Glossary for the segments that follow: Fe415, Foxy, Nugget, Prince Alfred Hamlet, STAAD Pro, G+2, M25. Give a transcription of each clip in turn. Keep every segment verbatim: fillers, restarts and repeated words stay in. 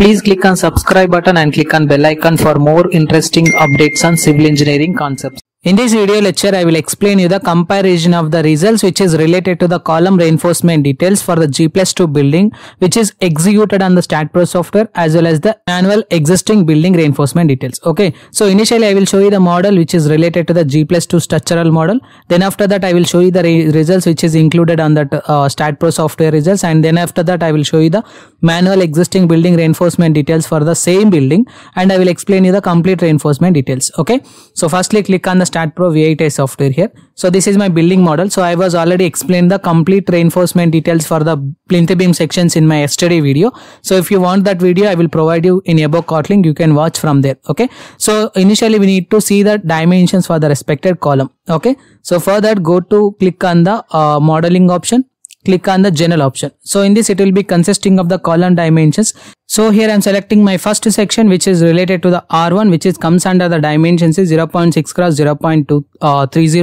Please click on subscribe button and click on bell icon for more interesting updates on civil engineering concepts. In this video lecture, I will explain you the comparison of the results which is related to the column reinforcement details for the G plus two building, which is executed on the STAAD Pro software, as well as the annual existing building reinforcement details. Okay, so initially I will show you the model which is related to the G plus two structural model. Then after that I will show you the re results which is included on that uh, STAAD Pro software results, and then after that I will show you the manual existing building reinforcement details for the same building, and I will explain you the complete reinforcement details. Okay, so firstly click on the STAAD Pro V eight I software here. So this is my building model. So I was already explained the complete reinforcement details for the plinth beam sections in my yesterday video. So if you want that video, I will provide you in above card link. You can watch from there. Okay. So initially we need to see the dimensions for the respected column. Okay. So for that, go to click on the uh, modeling option. Click on the general option. So in this it will be consisting of the column dimensions. So here I am selecting my first section which is related to the R one, which is comes under the dimensions is zero point six cross zero point two thirty.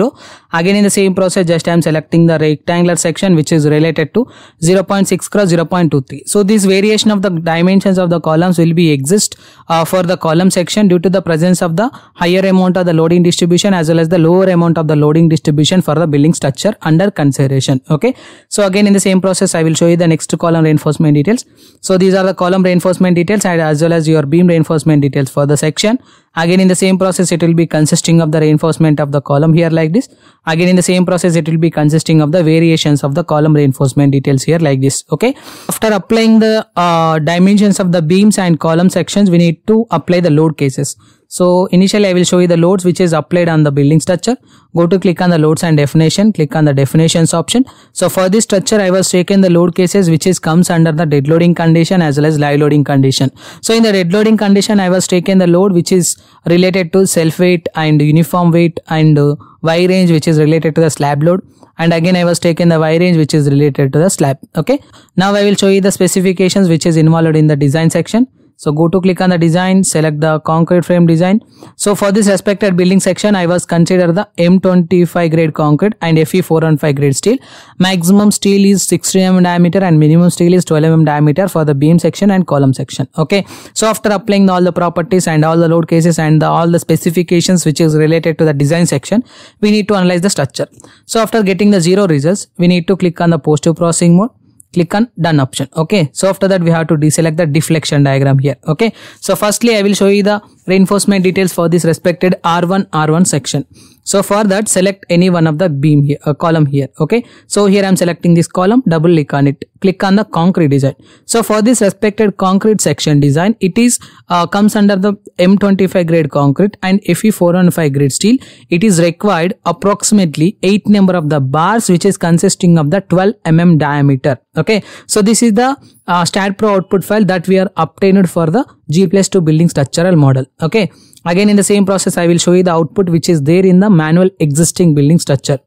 Again in the same process, just I am selecting the rectangular section which is related to zero point six cross zero point two three. So this variation of the dimensions of the columns will be exist uh, for the column section due to the presence of the higher amount of the loading distribution as well as the lower amount of the loading distribution for the building structure under consideration. Okay. So again in the same process I will show you the next column reinforcement details. So these are the column reinforcement details and as well as your beam reinforcement details for the section. Again in the same process it will be consisting of the reinforcement of the column here like this. Again in the same process it will be consisting of the variations of the column reinforcement details here like this. Okay. After applying the uh, dimensions of the beams and column sections, we need to apply the load cases. So initially I will show you the loads which is applied on the building structure. Go to click on the loads and definition. Click on the definitions option. So for this structure I was taken the load cases which is comes under the dead loading condition as well as live loading condition. So in the dead loading condition I was taken the load which is related to self weight and uniform weight, and uh, Y range which is related to the slab load, and again I was taken the Y range which is related to the slab. Okay. Now I will show you the specifications which is involved in the design section. So go to click on the design, select the concrete frame design. So for this respected building section, I was considered the M twenty-five grade concrete and F E four fifteen grade steel. Maximum steel is sixteen millimeter diameter and minimum steel is twelve millimeter diameter for the beam section and column section. Okay. So after applying all the properties and all the load cases and the, all the specifications which is related to the design section, we need to analyze the structure. So after getting the zero results, we need to click on the post to processing mode. Click on done option. Okay. So after that we have to deselect the deflection diagram here. Okay. So firstly I will show you the reinforcement details for this respected R one R one section. So for that select any one of the beam here, uh, column here. Okay. So here I am selecting this column, double click on it. Click on the concrete design. So for this respected concrete section design, it is uh, comes under the M twenty-five grade concrete and F E four fifteen grade steel. It is required approximately eight number of the bars which is consisting of the twelve millimeter diameter. Okay. So this is the uh, STAAD Pro output file that we are obtained for the G plus two building structural model. Okay. Again in the same process I will show you the output which is there in the manual existing building structure.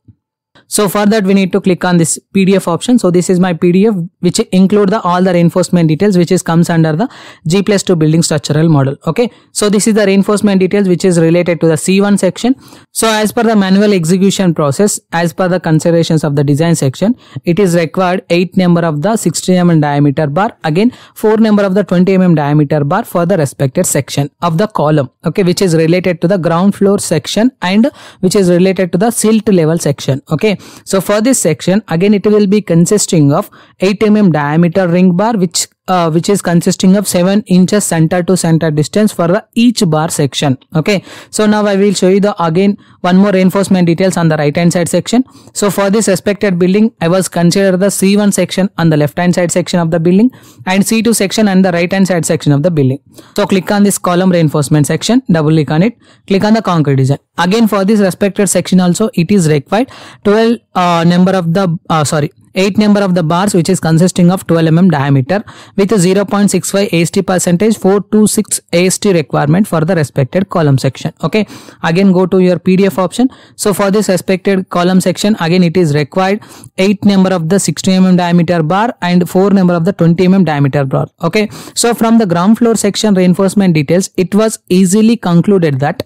So for that we need to click on this P D F option. So this is my P D F which include the all the reinforcement details which is comes under the G plus two building structural model. Okay. So this is the reinforcement details which is related to the C one section. So as per the manual execution process, as per the considerations of the design section, it is required eight number of the sixteen millimeter diameter bar, again four number of the twenty millimeter diameter bar for the respected section of the column. Okay, which is related to the ground floor section and which is related to the silt level section. Okay. So for this section again it will be consisting of eight millimeter diameter ring bar which Uh, which is consisting of seven inches center to center distance for the each bar section. Okay. So now I will show you the again one more reinforcement details on the right hand side section. So for this respected building I was considered the C one section on the left hand side section of the building and C two section and the right hand side section of the building. So click on this column reinforcement section, double click on it, click on the concrete design. Again for this respected section also it is required twelve uh, number of the uh, sorry eight number of the bars which is consisting of twelve millimeter diameter with a zero point six five A S T percentage four two six A S T requirement for the respected column section. Okay. Again go to your P D F option. So for this respected column section again it is required eight number of the sixteen millimeter diameter bar and four number of the twenty millimeter diameter bar. Okay. So from the ground floor section reinforcement details it was easily concluded that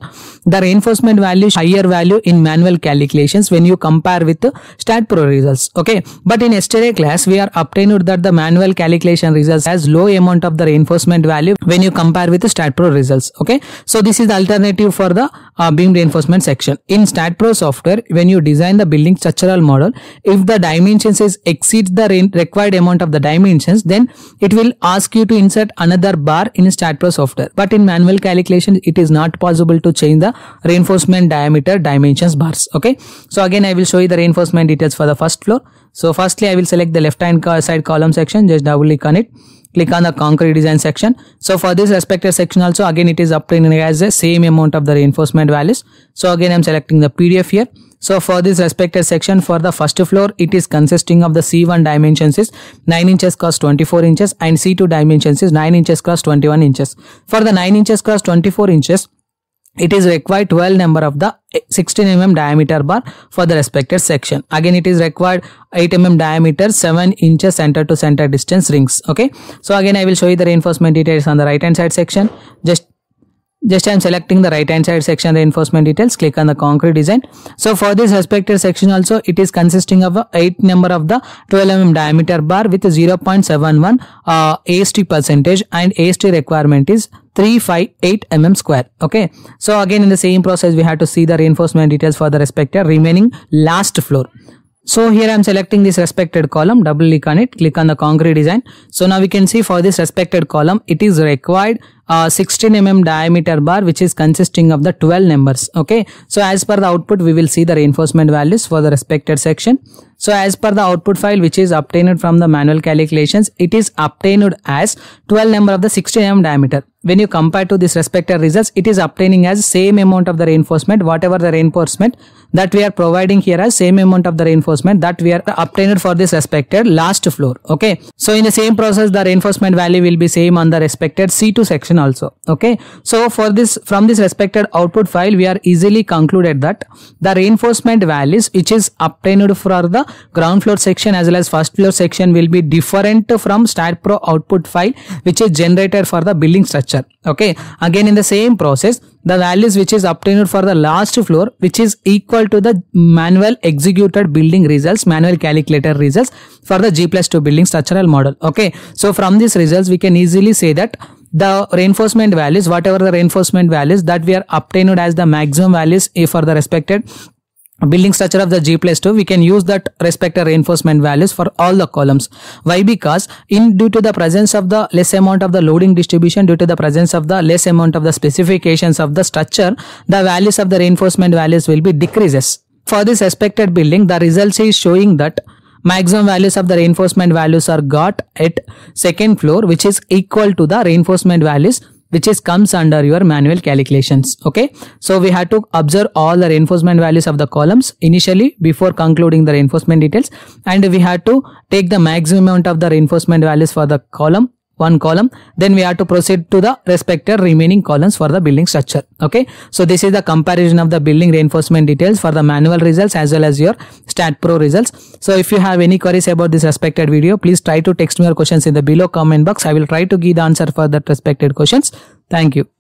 The reinforcement value is higher value in manual calculations when you compare with STAAD Pro results. Okay, but in yesterday class we are obtained that the manual calculation results has low amount of the reinforcement value when you compare with the STAAD Pro results. Okay, so this is the alternative for the uh, beam reinforcement section. In STAAD Pro software, when you design the building structural model, if the dimensions is exceeds the required amount of the dimensions, then it will ask you to insert another bar in STAAD Pro software. But in manual calculation, it is not possible to change the reinforcement diameter dimensions bars. Okay, so again I will show you the reinforcement details for the first floor. So firstly I will select the left hand side column section, just double click on it, click on the concrete design section. So for this respective section also, again it is obtained as the same amount of the reinforcement values. So again I am selecting the P D F here. So for this respective section, for the first floor, it is consisting of the C one dimensions is nine inches cross twenty-four inches and C two dimensions is nine inches cross twenty-one inches. For the nine inches cross twenty-four inches, it is required twelve number of the sixteen millimeter diameter bar for the respected section. Again it is required eight millimeter diameter, seven inches center to center distance rings. Okay, so again I will show you the reinforcement details on the right hand side section. Just Just I am selecting the right hand side section reinforcement details, click on the concrete design. So for this respective section also, it is consisting of eight number of the twelve millimeter diameter bar with zero point seven one uh, A S T percentage, and A S T requirement is three fifty-eight millimeter square. Okay, so again in the same process we have to see the reinforcement details for the respective remaining last floor. So here I am selecting this respected column, double click on it, click on the concrete design. So now we can see for this respected column, it is required uh, sixteen millimeter diameter bar which is consisting of the twelve numbers. Okay, so as per the output we will see the reinforcement values for the respected section. So as per the output file which is obtained from the manual calculations, it is obtained as twelve number of the sixteen millimeter diameter. When you compare to this respective results, it is obtaining as same amount of the reinforcement, whatever the reinforcement that we are providing here as same amount of the reinforcement that we are obtained for this respected last floor. Okay, so in the same process the reinforcement value will be same on the respected C two section also. Okay, so for this, from this respected output file we are easily concluded that the reinforcement values which is obtained for the ground floor section as well as first floor section will be different from STAAD Pro output file which is generated for the building structure. Okay, again in the same process the values which is obtained for the last floor, which is equal to the manual executed building results, manual calculator results for the G plus two building structural model. Okay, so from these results we can easily say that the reinforcement values, whatever the reinforcement values that we are obtained as the maximum values for the respected building structure of the G plus two, we can use that respective reinforcement values for all the columns. Why? Because in due to the presence of the less amount of the loading distribution, due to the presence of the less amount of the specifications of the structure, the values of the reinforcement values will be decreases. For this respected building, the results is showing that maximum values of the reinforcement values are got at second floor, which is equal to the reinforcement values which is comes under your manual calculations. Okay, so we had to observe all the reinforcement values of the columns initially before concluding the reinforcement details, and we had to take the maximum amount of the reinforcement values for the column, one column, then we have to proceed to the respective remaining columns for the building structure. Okay, so this is the comparison of the building reinforcement details for the manual results as well as your STAAD Pro results. So if you have any queries about this respected video, please try to text me your questions in the below comment box. I will try to give the answer for that respected questions. Thank you.